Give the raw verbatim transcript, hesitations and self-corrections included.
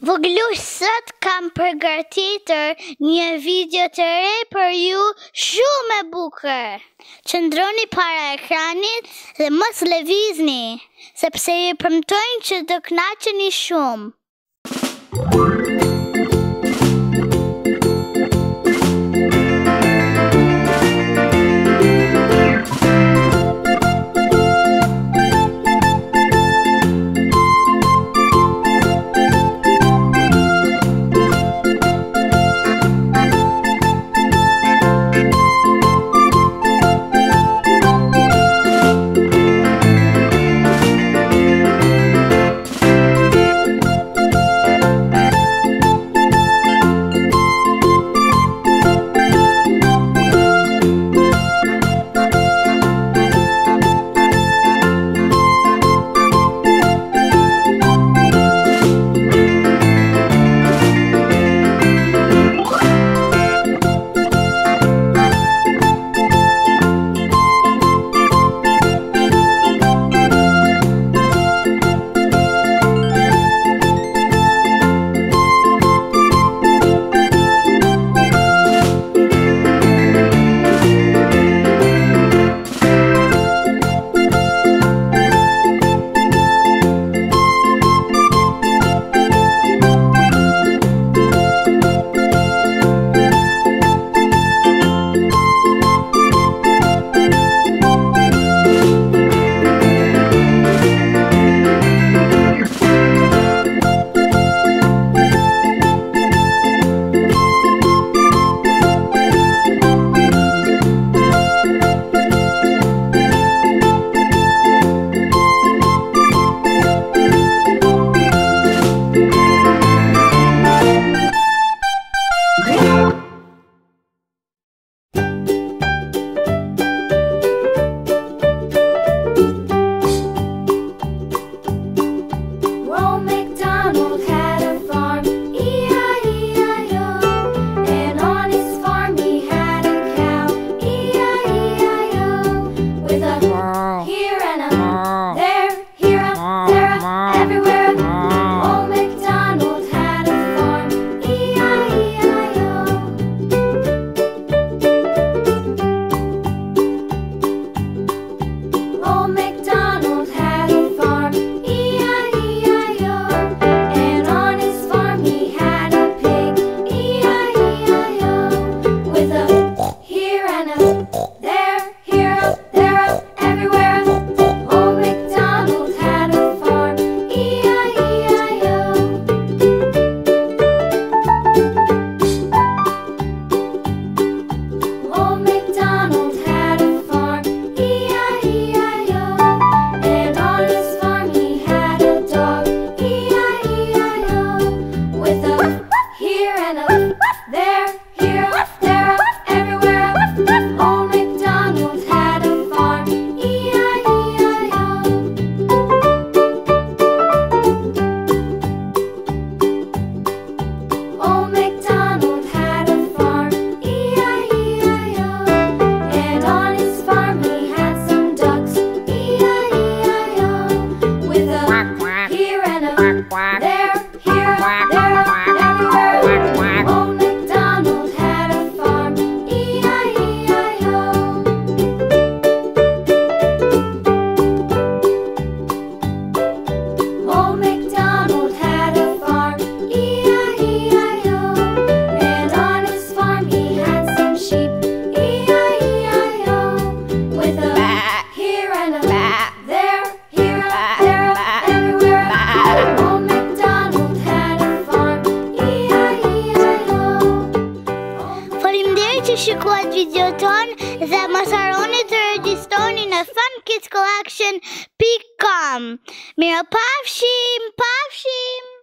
Voglush, sot kam përgatitur një video të re për ju shumë e bukur. Qëndroni para ekranit dhe mos lëvizni, sepse ju premtojmë që do kënaqeni shumë. Shikuat video ton dhe mos harroni të regjistroheni në funkids collection dot com. Mirë pafshim, pafshim!